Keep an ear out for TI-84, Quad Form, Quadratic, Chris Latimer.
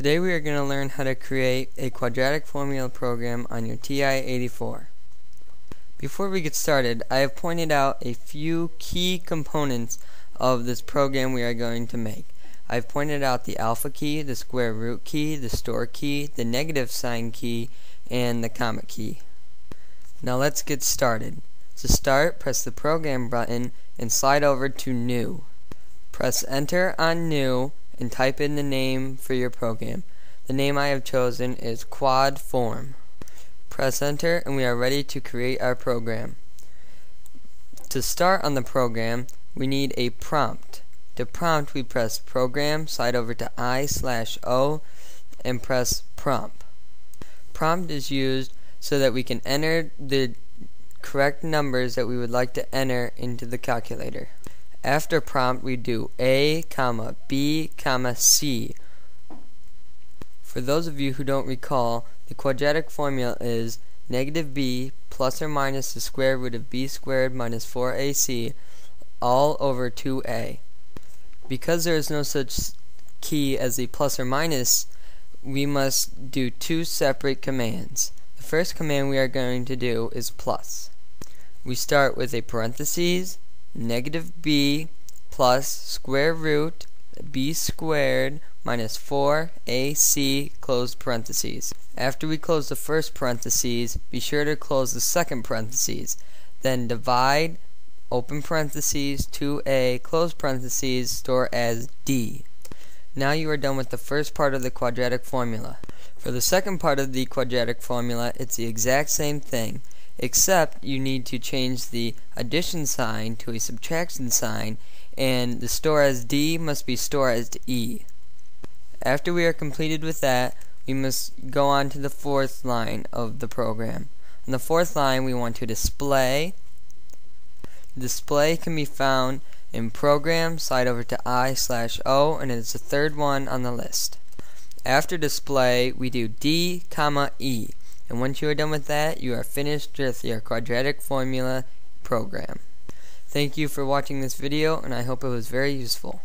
Today we are going to learn how to create a quadratic formula program on your TI-84. Before we get started, I have pointed out a few key components of this program we are going to make. I have pointed out the alpha key, the square root key, the store key, the negative sign key, and the comma key. Now let's get started. To start, press the program button and slide over to New. Press Enter on New and type in the name for your program. The name I have chosen is Quad Form. Press Enter and we are ready to create our program. To start on the program, we need a prompt. To prompt, we press Program, slide over to I/O, and press Prompt. Prompt is used so that we can enter the correct numbers that we would like to enter into the calculator. After prompt, we do A, B, C. For those of you who don't recall, the quadratic formula is negative b plus or minus the square root of b squared minus 4ac all over 2a. Because there is no such key as the plus or minus, we must do two separate commands. The first command we are going to do is plus. We start with a parentheses, negative b plus square root b squared minus 4ac, close parentheses. After we close the first parentheses, be sure to close the second parentheses. Then divide, open parentheses, 2a, close parentheses, store as d. Now you are done with the first part of the quadratic formula. For the second part of the quadratic formula, it's the exact same thing, except you need to change the addition sign to a subtraction sign, and the store as D must be store as E. After we are completed with that, we must go on to the fourth line of the program. On the fourth line, we want to display. Display can be found in Program, slide over to I/O, and it's the third one on the list. After display, we do D, E. And once you are done with that, you are finished with your quadratic formula program. Thank you for watching this video, and I hope it was very useful.